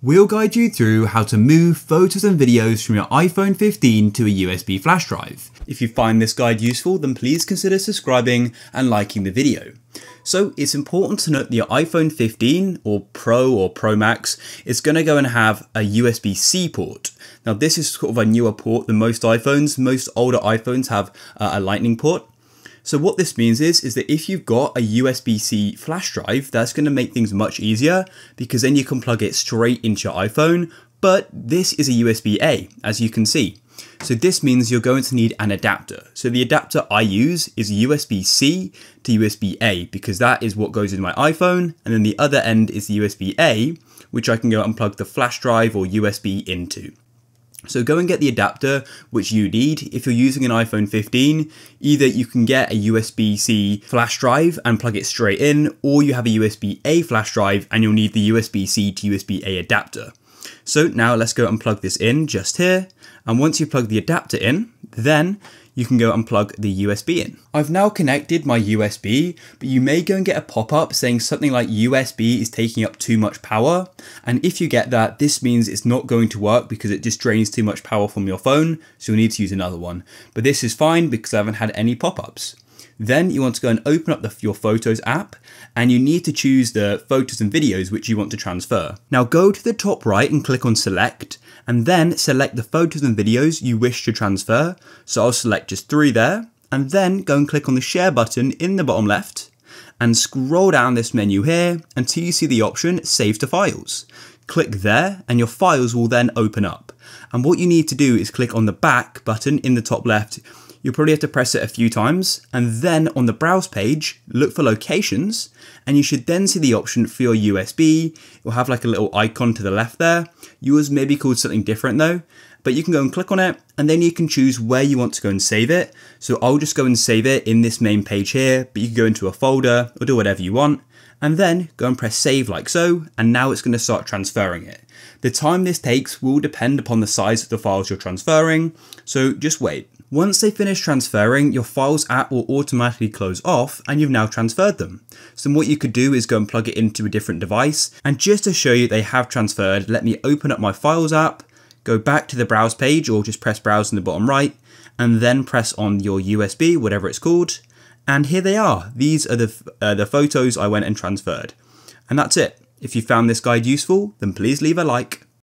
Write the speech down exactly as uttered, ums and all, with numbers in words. We'll guide you through how to move photos and videos from your iPhone fifteen to a U S B flash drive. If you find this guide useful, then please consider subscribing and liking the video. So it's important to note that your iPhone fifteen or Pro or Pro Max is going to go and have a U S B C port. Now this is sort of a newer port than most iPhones. Most older iPhones have a Lightning port. So what this means is, is that if you've got a U S B C flash drive, that's going to make things much easier because then you can plug it straight into your iPhone. But this is a U S B A, as you can see. So this means you're going to need an adapter. So the adapter I use is U S B C to U S B A because that is what goes in my iPhone. And then the other end is the U S B A, which I can go and plug the flash drive or U S B into. So go and get the adapter which you need. If you're using an iPhone fifteen, either you can get a U S B C flash drive and plug it straight in, or you have a U S B A flash drive and you'll need the U S B C to U S B A adapter. So now let's go and plug this in just here. And once you plug the adapter in, then you can go and plug the U S B in. I've now connected my U S B, but you may go and get a pop-up saying something like U S B is taking up too much power. And if you get that, this means it's not going to work because it just drains too much power from your phone. So you'll need to use another one, but this is fine because I haven't had any pop-ups. Then you want to go and open up the, your Photos app, and you need to choose the photos and videos which you want to transfer. Now go to the top right and click on select, and then select the photos and videos you wish to transfer. So I'll select just three there, and then go and click on the share button in the bottom left and scroll down this menu here until you see the option save to files. Click there and your files will then open up. And what you need to do is click on the back button in the top left. You'll probably have to press it a few times, and then on the browse page, look for locations, and you should then see the option for your U S B. It will have like a little icon to the left there. Yours may be called something different though, but you can go and click on it, and then you can choose where you want to go and save it. So I'll just go and save it in this main page here, but you can go into a folder or do whatever you want, and then go and press save like so, and now it's going to start transferring it. The time this takes will depend upon the size of the files you're transferring, so just wait. Once they finish transferring, your Files app will automatically close off and you've now transferred them. So what you could do is go and plug it into a different device. And just to show you they have transferred, let me open up my Files app, go back to the browse page or just press browse in the bottom right, and then press on your U S B, whatever it's called. And here they are. These are the, uh, the photos I went and transferred. And that's it. If you found this guide useful, then please leave a like.